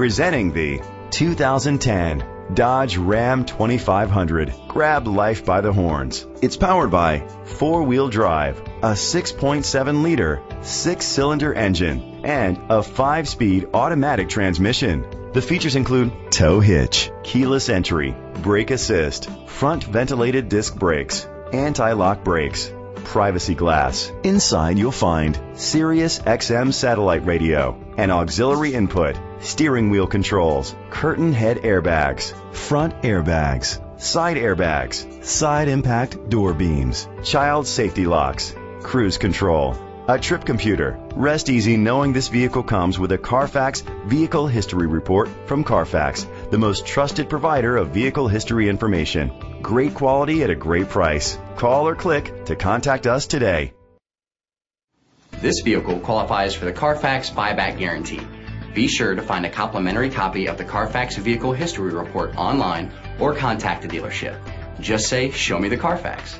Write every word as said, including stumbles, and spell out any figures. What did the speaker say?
Presenting the two thousand ten Dodge Ram twenty-five hundred. Grab life by the horns. It's powered by four-wheel drive, a six point seven liter, six-cylinder engine, and a five-speed automatic transmission. The features include tow hitch, keyless entry, brake assist, front ventilated disc brakes, anti-lock brakes, privacy glass. Inside you'll find Sirius X M satellite radio, an auxiliary input, steering wheel controls, curtain head airbags, front airbags, side airbags, side impact door beams, child safety locks, cruise control, a trip computer. Rest easy knowing this vehicle comes with a Carfax Vehicle History Report from Carfax, the most trusted provider of vehicle history information. Great quality at a great price. Call or click to contact us today. This vehicle qualifies for the Carfax Buyback Guarantee. Be sure to find a complimentary copy of the Carfax Vehicle History Report online or contact the dealership. Just say, "Show me the Carfax."